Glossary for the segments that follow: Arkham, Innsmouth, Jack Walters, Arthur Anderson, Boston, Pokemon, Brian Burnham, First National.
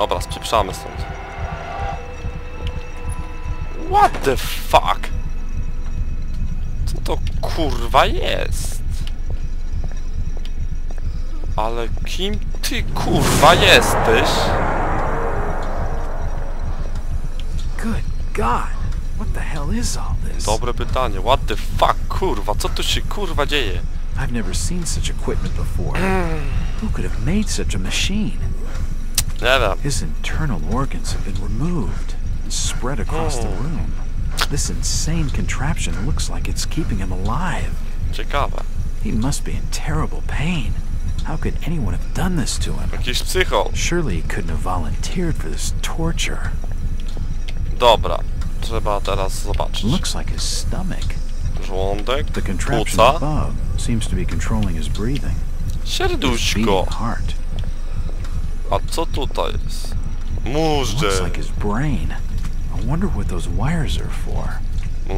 Dobra, spieprzamy stąd. What the fuck? Co to kurwa jest? Ale kim ty kurwa jesteś? Good God, what the hell is all this? Dobre pytanie. What the fuck, kurwa? Co tu się kurwa dzieje? I've never seen such equipment before. Who could have made such a machine? Never. His internal organs have been removed and spread across the room. This insane contraption looks like it's keeping him alive. Ciekawe. He must be in terrible pain. How could anyone have done this to him? Jakiś psycho. Surely he couldn't have volunteered for this torture. Dobra, trzeba teraz zobaczyć. Looks like his stomach. Żołądek. The contraption above seems to be controlling his breathing. Serduszko. A co tutaj jest? Mózg. Looks like his brain. I wonder what those wires are for.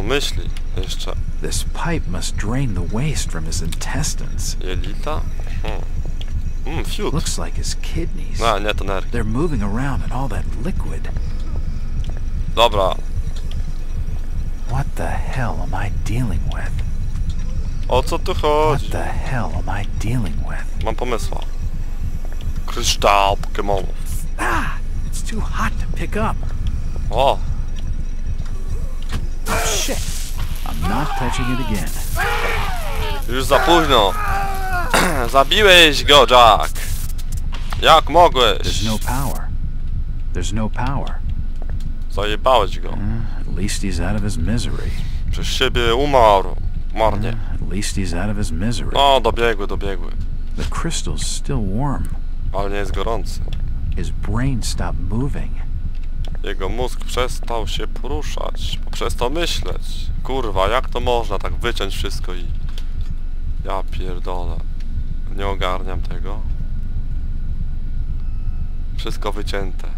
Myśli jeszcze. This pipe must drain the waste from his intestines. Jelita? Looks like his kidneys. No, nie, to nerki. They're moving around in all that liquid. Dobra. What the hell am I dealing with? O co tu chodzi? What the hell am I dealing with? Mam pomysła. Kryształ Pokemonów. Ah! It's too hot to pick up. O. Oh shit. I'm not touching it again. Już za późno. Zabiłeś go, Jack. Jak mogłeś? There's no power. There's no power. Zajebałeś go. At least he's out of his misery. Przez siebie umarł. Marnie. At least he's out of his misery. No, dobiegły. The crystal's still warm. Ale nie jest gorący. His brain stopped moving. Jego mózg przestał się poruszać. Przestał myśleć. Kurwa, jak to można tak wyciąć wszystko i... Ja pierdolę. Nie ogarniam tego. Wszystko wycięte.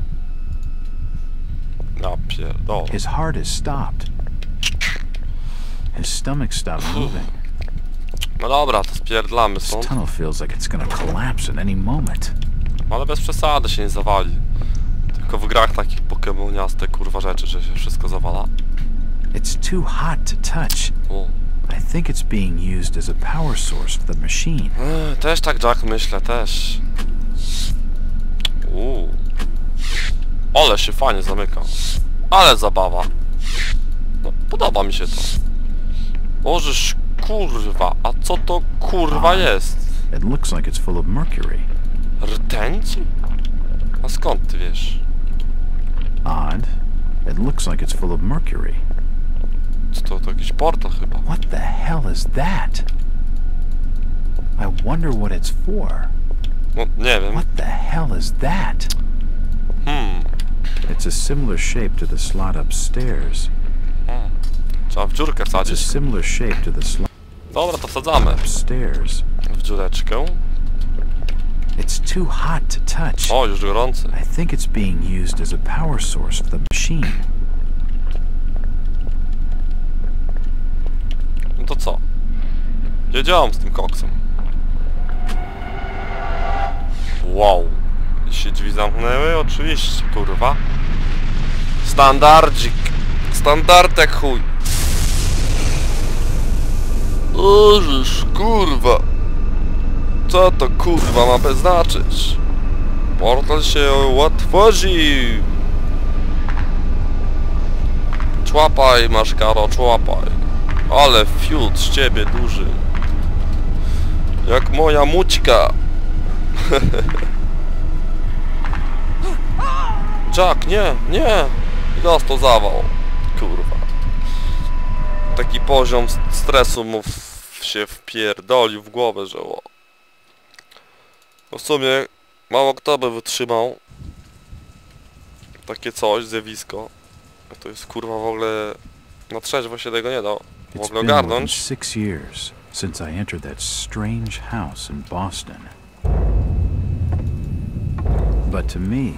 Ja pierdolę. His heart is stopped. His stomach stopped moving. No dobra, to spierdlamy stąd. Tunnel feels like it's gonna collapse in any moment. Ale bez przesady się nie zawali. Tylko w grach takich pokemoniaste kurwa rzeczy, że się wszystko zawala. It's too hot to touch. I think it's being used as a power source for the machine. Też tak, Jack, myślę, też. Ale się fajnie zamyka. Ale zabawa. No, podoba mi się to. Bożeż kurwa, a co to kurwa jest? It looks like it's full of mercury. Rtęć? A skąd ty wiesz? Odd. It looks like it's full of mercury. To jakiś portal chyba. What the hell is that? I wonder what it's for. No, nie wiem. What the hell is that? It's a similar shape to the slot upstairs. Trzeba w dziurkę wsadzić. It's a similar shape to the slot. Dobra, to wsadzamy. Upstairs. W dziureczkę. It's too hot to touch. O, już gorący. I think it's being used as a power source for the machine. No to co? Jedziałam z tym koksem. Wow. I się drzwi zamknęły? Oczywiście, kurwa. Standardzik. Standardek chuj. Ożysz, kurwa. Co to kurwa ma beznaczyć? Portal się otworzył. Człapaj, masz karo, człapaj. Ale fiut z ciebie duży. Jak moja mućka. Jack, nie. Teraz to zawał. Kurwa. Taki poziom stresu mu się wpierdolił w głowę, że o. No w sumie mało kto by wytrzymał takie coś, zjawisko. To jest kurwa w ogóle... Na trzeźwo się tego nie dało. It's been more than 6 years since I entered that strange house in Boston. But to me,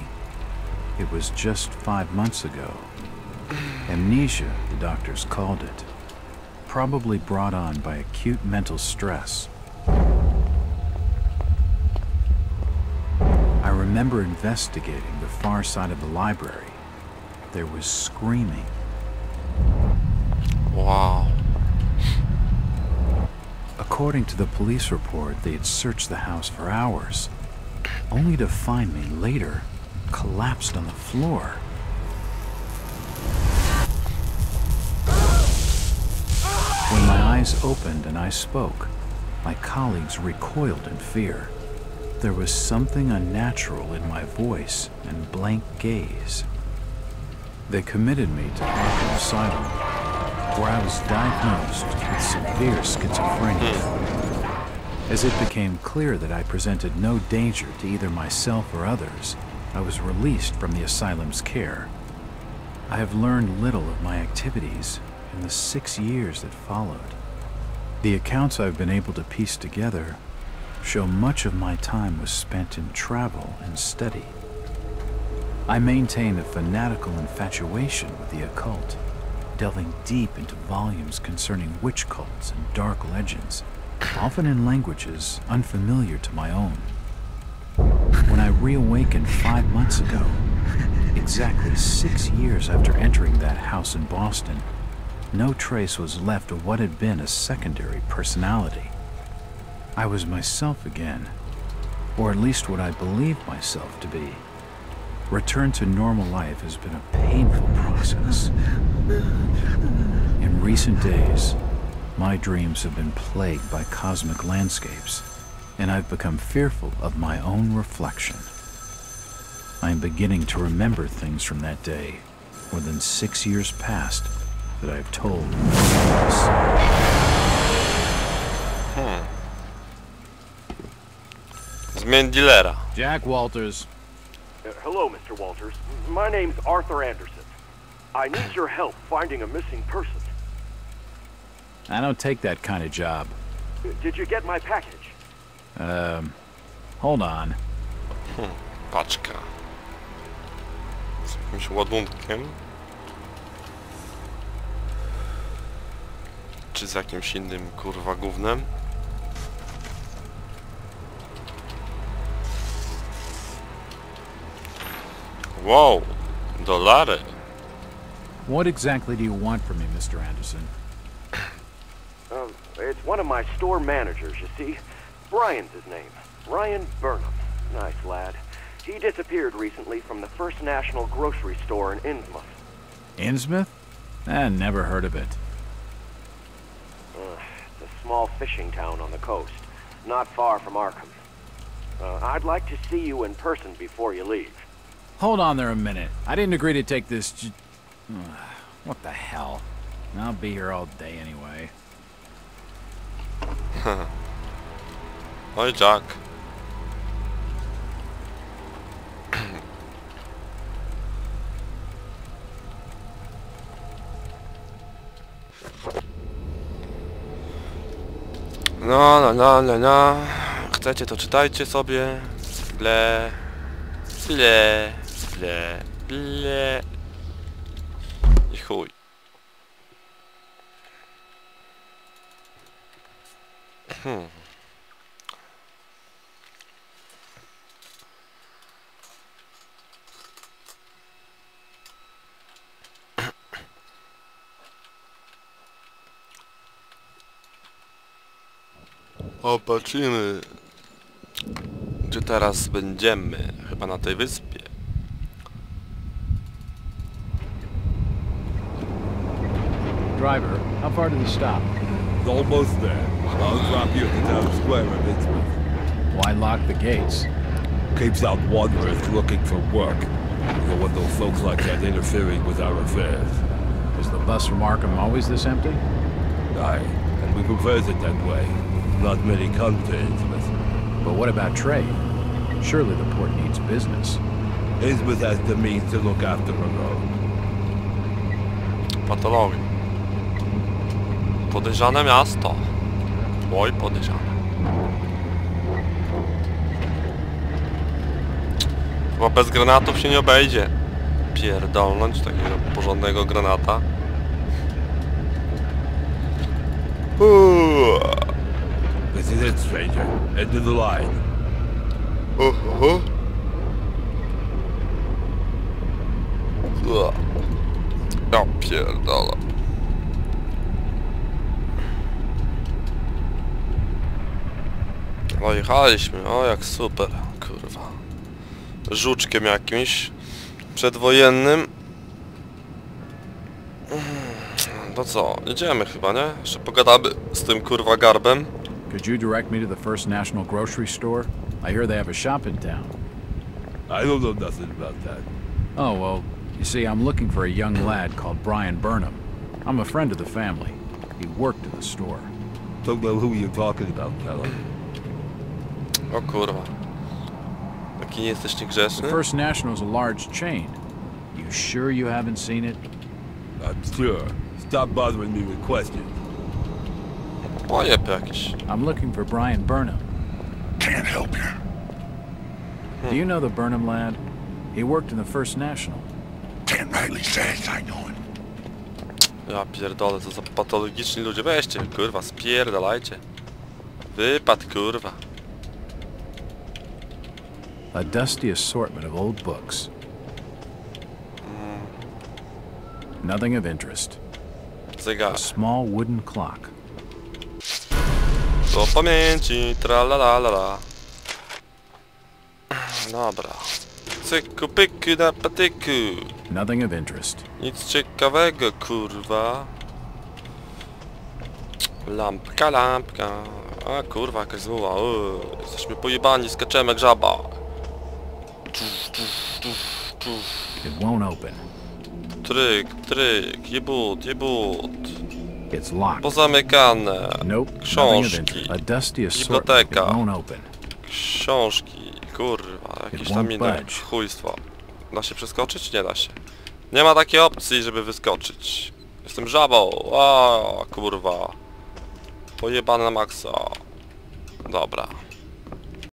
it was just 5 months ago. Amnesia, the doctors called it. Probably brought on by acute mental stress. I remember investigating the far side of the library. There was screaming. Wow. According to the police report, they had searched the house for hours, only to find me later collapsed on the floor. When my eyes opened and I spoke, my colleagues recoiled in fear. There was something unnatural in my voice and blank gaze. They committed me to Arkham Asylum, where I was diagnosed with severe schizophrenia. As it became clear that I presented no danger to either myself or others, I was released from the asylum's care. I have learned little of my activities in the 6 years that followed. The accounts I've been able to piece together show much of my time was spent in travel and study. I maintained a fanatical infatuation with the occult, delving deep into volumes concerning witch cults and dark legends, often in languages unfamiliar to my own. When I reawakened 5 months ago, exactly 6 years after entering that house in Boston, no trace was left of what had been a secondary personality. I was myself again, or at least what I believed myself to be. Return to normal life has been a painful process. In recent days, my dreams have been plagued by cosmic landscapes, and I've become fearful of my own reflection. I am beginning to remember things from that day, more than 6 years past, that I've told no one else. Zmień dealera. Jack Walters. Hello, Mr. Walters. My name's Arthur Anderson. I need your help finding a missing person. I don't take that kind of job. Did you get my package? Hold on. Paczka. Z jakimś ładunkiem? Czy z jakimś innym, kurwa, gównem? Wow, dolary. What exactly do you want from me, Mr. Anderson? It's one of my store managers, you see. Brian's his name. Brian Burnham. Nice lad. He disappeared recently from the First National grocery store in Innsmouth. Innsmouth? I never heard of it. It's a small fishing town on the coast, not far from Arkham. I'd like to see you in person before you leave. Hold on there a minute. I didn't agree to take this what the hell? I'll be here all day anyway. Hi, Jack. No, no, no, no, no. Chcecie, to czytajcie sobie. Ble. Ble. Ble. Ble. I chuj. Opatrzymy, gdzie teraz będziemy, chyba na tej wyspie. Driver, how far to the stop? It's almost there. I'll drop you at the town square in Innsmouth. Why lock the gates? Keeps out wanderers looking for work. You don't want those folks like that interfering with our affairs. Is the bus from Arkham always this empty? Aye, and we prefers it that way. Not many come to Innsmouth. But what about trade? Surely the port needs business. Innsmouth has the means to look after her road. Patologia. Podejrzane miasto. Oj, podejrzane. Chyba bez granatów się nie obejdzie. Pierdolnąć takiego porządnego granata. This is it, stranger. End of the line. jechaliśmy, o jak super, kurwa. Żuczkiem jakimś przedwojennym. No co, jedziemy chyba, nie? Jeszcze pogadamy z tym kurwa garbem. Could you direct me to the First National grocery store? I hear they have a shop in town. I don't know nothing about that. Oh, well, you see, I'm looking for a young lad called Brian Burnham. I'm a friend of the family. He worked at the store. Don't know who you're talking about, fella. O kurwa. Taki nie jesteś niegrzeczny? The First National is a large chain. You sure you haven't seen it? I'm sure. Stop bothering me with questions. I'm looking for Brian Burnham. Can't help you. Do you know the Burnham lad? He worked in the First National. Can't rightly say I know him. Ja pierdolę, to za patologiczni ludzie. Weźcie, kurwa, spierdalajcie. Wypad, kurwa. A dusty assortment of old books. Nothing of interest. A small wooden clock. Do pamięci, tra la la la la. Dobra. Cyku pyku na patyku. Nothing of interest. Nic ciekawego, kurwa. Lampka, lampka. A kurwa, jakaś zmuła. Jesteśmy pojebani, skaczemy jak żaba. It won't open. Tryk, tryk, jebut, jebut. Pozamykane. Książki. Biblioteka. Książki. Kurwa, jakieś tam inne chujstwo. Da się przeskoczyć? Nie da się. Nie ma takiej opcji, żeby wyskoczyć. Jestem żabą. O kurwa. Pojebane na maksa. Dobra.